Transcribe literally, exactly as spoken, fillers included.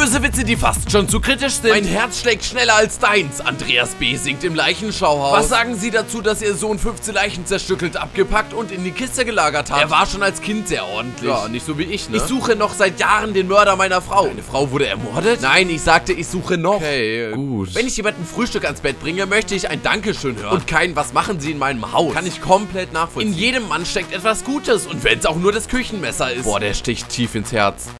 böse Witze, die fast schon zu kritisch sind. Mein Herz schlägt schneller als deins. Andreas B. singt im Leichenschauhaus. Was sagen Sie dazu, dass Ihr Sohn fünfzehn Leichen zerstückelt, abgepackt und in die Kiste gelagert hat? Er war schon als Kind sehr ordentlich. Ja, nicht so wie ich, ne? Ich suche noch seit Jahren den Mörder meiner Frau. Meine Frau wurde ermordet? Nein, ich sagte, ich suche noch. Okay, gut. Wenn ich jemanden Frühstück ans Bett bringe, möchte ich ein Dankeschön hören. Und kein, was machen Sie in meinem Haus? Kann ich komplett nachvollziehen. In jedem Mann steckt etwas Gutes. Und wenn es auch nur das Küchenmesser ist. Boah, der sticht tief ins Herz.